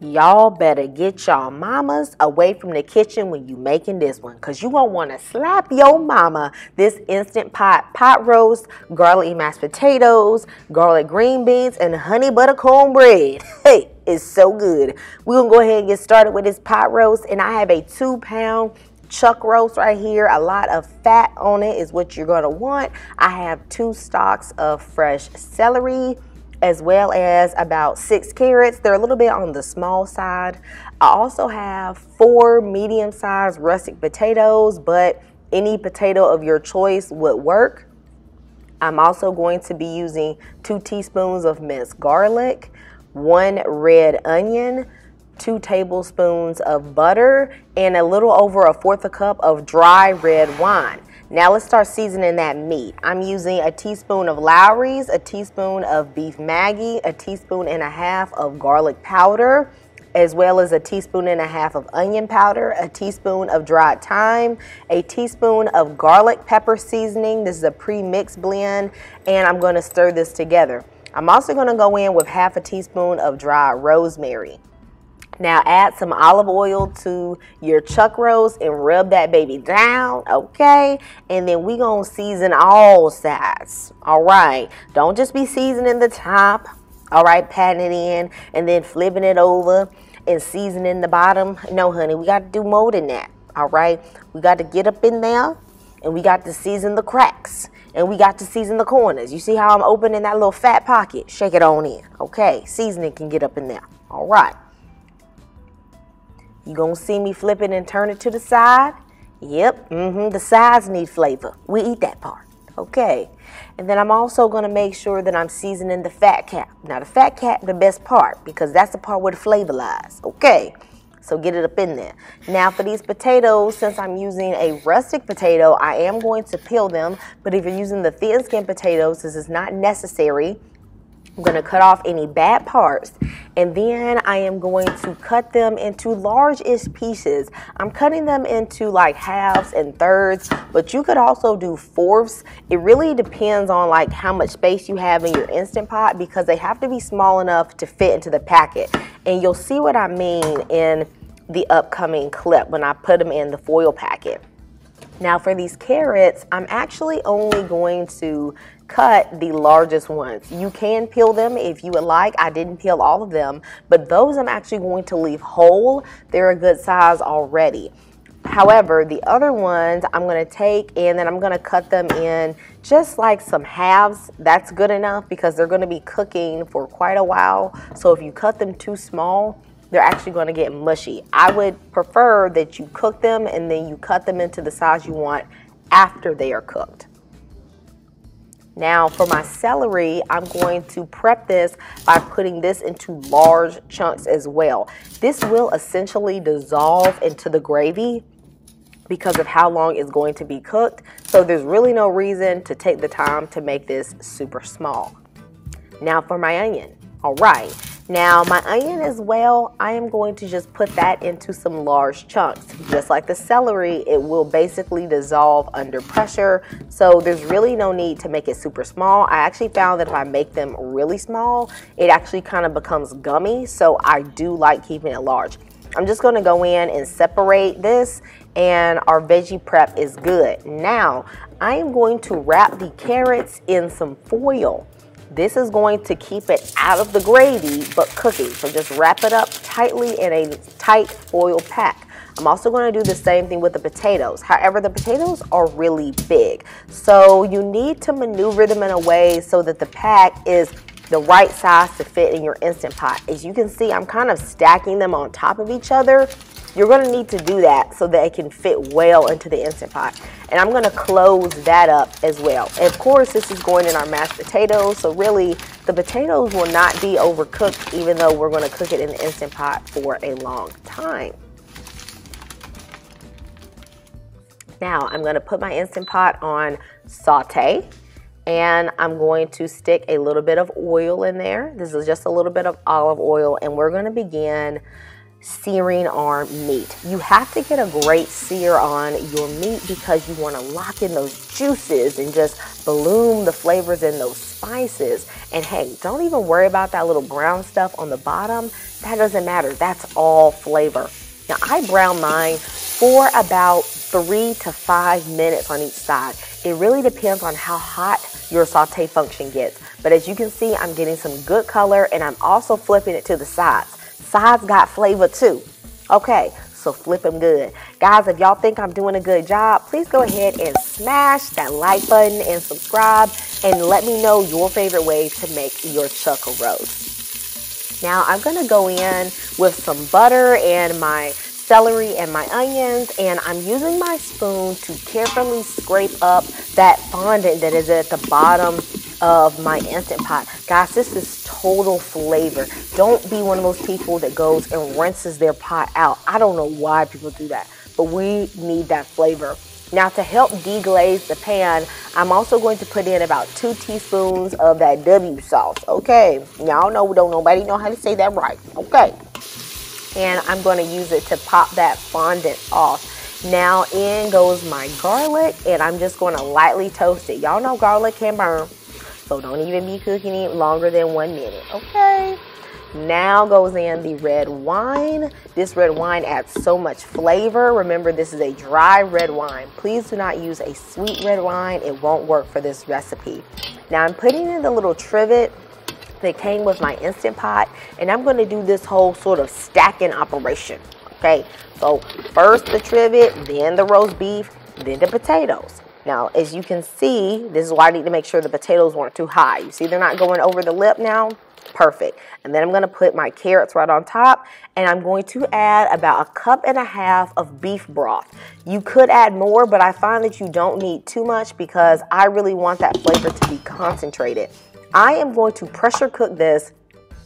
Y'all better get y'all mamas away from the kitchen when you making this one, because you won't want to slap your mama. This Instant pot roast, garlic mashed potatoes, garlic green beans, and honey butter cornbread. Hey, it's so good. We're going to go ahead and get started with this pot roast, and I have a 2-pound chuck roast right here. A lot of fat on it is what you're going to want. I have 2 stalks of fresh celery, as well as about 6 carrots. They're a little bit on the small side. I also have 4 medium-sized russet potatoes, but any potato of your choice would work. I'm also going to be using 2 teaspoons of minced garlic, 1 red onion, 2 tablespoons of butter, and a little over a 1/4 cup of dry red wine. Now let's start seasoning that meat. I'm using a teaspoon of Lowry's, a teaspoon of beef Maggie, a 1.5 teaspoons of garlic powder, as well as a 1.5 teaspoons of onion powder, a 1 teaspoon of dried thyme, a 1 teaspoon of garlic pepper seasoning. This is a pre-mixed blend, and I'm going to stir this together. I'm also going to go in with 1/2 teaspoon of dried rosemary. Now add some olive oil to your chuck roast and rub that baby down, okay? And then we gonna season all sides, all right? Don't just be seasoning the top, all right, patting it in, and then flipping it over and seasoning the bottom. No, honey, we got to do more than that, all right? We got to get up in there, and we got to season the cracks, and we got to season the corners. You see how I'm opening that little fat pocket? Shake it on in, okay? Seasoning can get up in there, all right? You're going to see me flip it and turn it to the side. Yep, the sides need flavor. We eat that part. Okay. And then I'm also going to make sure that I'm seasoning the fat cap. Now, the fat cap, the best part, because that's the part where the flavor lies. Okay. So get it up in there. Now, for these potatoes, since I'm using a rustic potato, I am going to peel them. But if you're using the thin-skinned potatoes, this is not necessary. I'm going to cut off any bad parts, and then I am going to cut them into large-ish pieces. I'm cutting them into like halves and thirds, but you could also do fourths. It really depends on like how much space you have in your Instant Pot, because they have to be small enough to fit into the packet. And you'll see what I mean in the upcoming clip when I put them in the foil packet. Now for these carrots, I'm actually only going to cut the largest ones. You can peel them if you would like. I didn't peel all of them, but those I'm actually going to leave whole. They're a good size already. However, the other ones I'm going to take, and then I'm going to cut them in just like some halves. That's good enough because they're going to be cooking for quite a while. So if you cut them too small, they're actually going to get mushy. I would prefer that you cook them and then you cut them into the size you want after they are cooked. Now for my celery, I'm going to prep this by putting this into large chunks as well. This will essentially dissolve into the gravy because of how long it's going to be cooked. So there's really no reason to take the time to make this super small. Now for my onion. All right. Now my onion as well, I am going to just put that into some large chunks. Just like the celery, it will basically dissolve under pressure. So there's really no need to make it super small. I actually found that if I make them really small, it actually kind of becomes gummy. So I do like keeping it large. I'm just going to go in and separate this, and our veggie prep is good. Now I am going to wrap the carrots in some foil. This is going to keep it out of the gravy, but cooking. So just wrap it up tightly in a tight foil pack. I'm also going to do the same thing with the potatoes. However, the potatoes are really big, so you need to maneuver them in a way so that the pack is the right size to fit in your Instant Pot. As you can see, I'm kind of stacking them on top of each other. You're going to need to do that so that it can fit well into the Instant Pot. And I'm going to close that up as well. And of course, this is going in our mashed potatoes. So really, the potatoes will not be overcooked, even though we're going to cook it in the Instant Pot for a long time. Now, I'm going to put my Instant Pot on saute. And I'm going to stick a little bit of oil in there. This is just a little bit of olive oil. And we're going to begin searing our meat. You have to get a great sear on your meat because you want to lock in those juices and just bloom the flavors in those spices. And hey, don't even worry about that little brown stuff on the bottom. That doesn't matter. That's all flavor. Now, I brown mine for about 3 to 5 minutes on each side. It really depends on how hot your saute function gets. But as you can see, I'm getting some good color, and I'm also flipping it to the sides. Sides got flavor too. Okay, so flip them good. Guys, if y'all think I'm doing a good job, please go ahead and smash that like button and subscribe, and let me know your favorite way to make your chuckle roast. Now, I'm going to go in with some butter and my celery and my onions, and I'm using my spoon to carefully scrape up that fondant that is at the bottom of my Instant Pot. Guys, this is total flavor. Don't be one of those people that goes and rinses their pot out. I don't know why people do that, but we need that flavor. Now, to help deglaze the pan, I'm also going to put in about 2 teaspoons of that W sauce. Okay, y'all know, don't nobody know how to say that right. Okay. And I'm going to use it to pop that fondant off. Now in goes my garlic, and I'm just going to lightly toast it. Y'all know garlic can burn, so don't even be cooking it longer than 1 minute, okay? Now goes in the red wine. This red wine adds so much flavor. Remember, this is a dry red wine. Please do not use a sweet red wine. It won't work for this recipe. Now I'm putting in the little trivet that came with my Instant Pot, and I'm going to do this whole sort of stacking operation. Okay, so first the trivet, then the roast beef, then the potatoes. Now, as you can see, this is why I need to make sure the potatoes weren't too high. You see they're not going over the lip now? Perfect. And then I'm going to put my carrots right on top, and I'm going to add about 1.5 cups of beef broth. You could add more, but I find that you don't need too much because I really want that flavor to be concentrated. I am going to pressure cook this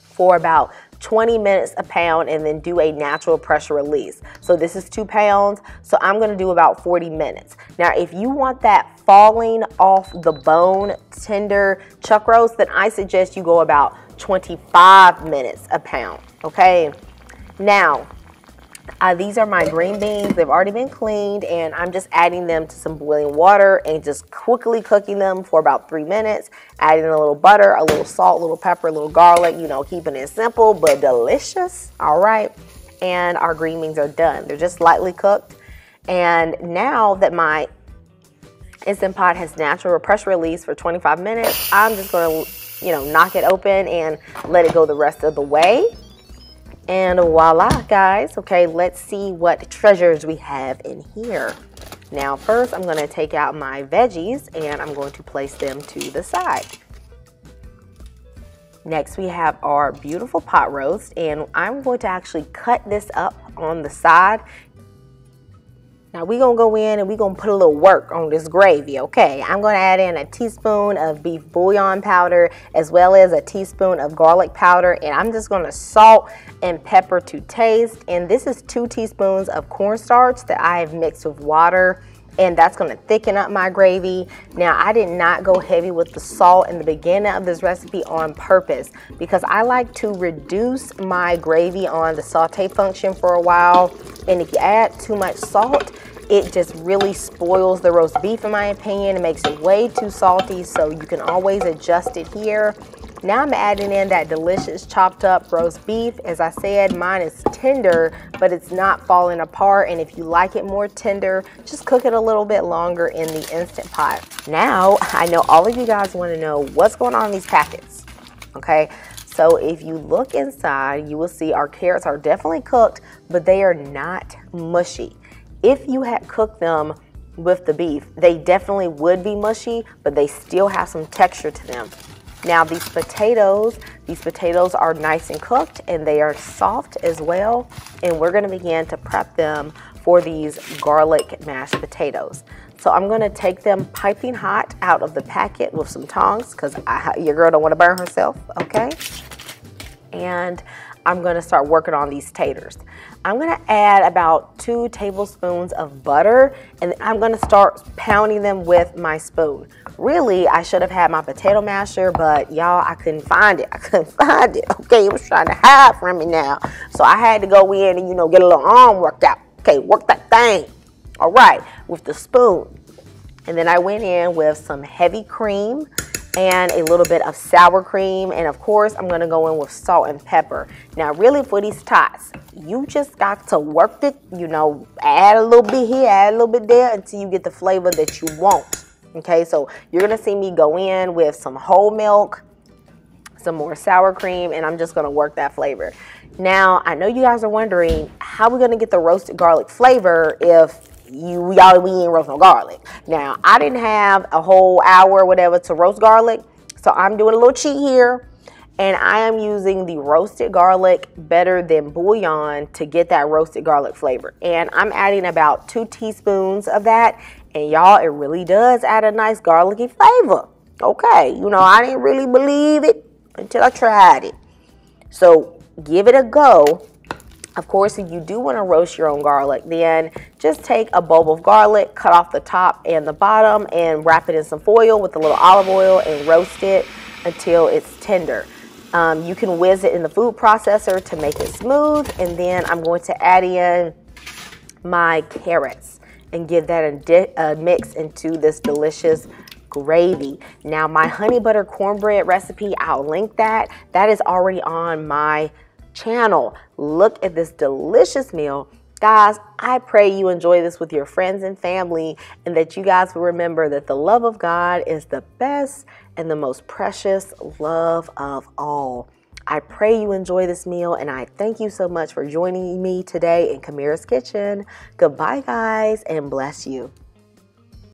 for about 20 minutes a pound and then do a natural pressure release. So this is 2 pounds, so I'm going to do about 40 minutes. Now, if you want that falling off the bone tender chuck roast, then I suggest you go about 25 minutes a pound, okay? Now, these are my green beans. They've already been cleaned, and I'm just adding them to some boiling water and just quickly cooking them for about 3 minutes, adding a little butter, a little salt, a little pepper, a little garlic, you know, keeping it simple but delicious. All right, and our green beans are done. They're just lightly cooked. And now that my Instant Pot has natural pressure release for 25 minutes, I'm just going to, you know, knock it open and let it go the rest of the way. And voila, guys. Okay, let's see what treasures we have in here. Now, first, I'm going to take out my veggies, and I'm going to place them to the side. Next, we have our beautiful pot roast, and I'm going to actually cut this up on the side. Now, we're going to go in, and we're going to put a little work on this gravy, okay? I'm going to add in 1 teaspoon of beef bouillon powder as well as 1 teaspoon of garlic powder, and I'm just going to salt and pepper to taste. And this is 2 teaspoons of cornstarch that I have mixed with water, and that's going to thicken up my gravy. Now, I did not go heavy with the salt in the beginning of this recipe on purpose because I like to reduce my gravy on the saute function for a while. And if you add too much salt, it just really spoils the roast beef, in my opinion. It makes it way too salty, so you can always adjust it here. Now I'm adding in that delicious chopped up roast beef. As I said, mine is tender, but it's not falling apart. And if you like it more tender, just cook it a little bit longer in the Instant Pot. Now, I know all of you guys want to know what's going on in these packets, okay? So if you look inside, you will see our carrots are definitely cooked, but they are not mushy. If you had cooked them with the beef, they definitely would be mushy, but they still have some texture to them. Now these potatoes are nice and cooked, and they are soft as well. And we're gonna begin to prep them for these garlic mashed potatoes. So I'm gonna take them piping hot out of the packet with some tongs, because your girl don't wanna burn herself, okay? And I'm gonna start working on these taters. I'm gonna add about 2 tablespoons of butter, and I'm gonna start pounding them with my spoon. Really, I should have had my potato masher, but y'all, I couldn't find it. I couldn't find it, okay? It was trying to hide from me now. So I had to go in and, you know, get a little arm worked out. Okay, work that thing. All right, with the spoon. And then I went in with some heavy cream and a little bit of sour cream, and of course I'm gonna go in with salt and pepper. Now really, for these tots, you just got to work it, you know, add a little bit here, add a little bit there until you get the flavor that you want. Okay, so you're gonna see me go in with some whole milk, some more sour cream, and I'm just gonna work that flavor. Now I know you guys are wondering how we're gonna get the roasted garlic flavor if we ain't roast no garlic. Now I didn't have a whole hour or whatever to roast garlic, so I'm doing a little cheat here, and I am using the roasted garlic Better Than Bouillon to get that roasted garlic flavor, and I'm adding about 2 teaspoons of that, and y'all, it really does add a nice garlicky flavor. Okay, you know, I didn't really believe it until I tried it, so give it a go. Of course, if you do want to roast your own garlic, then just take a bulb of garlic, cut off the top and the bottom, and wrap it in some foil with a little olive oil and roast it until it's tender. You can whiz it in the food processor to make it smooth, and then I'm going to add in my carrots and give that a mix into this delicious gravy. Now, my honey butter cornbread recipe, I'll link that. That is already on my channel. Look at this delicious meal, guys. I pray you enjoy this with your friends and family, and that you guys will remember that the love of God is the best and the most precious love of all. I pray you enjoy this meal, and I thank you so much for joining me today in Camirra's Kitchen. Goodbye, guys, and bless you.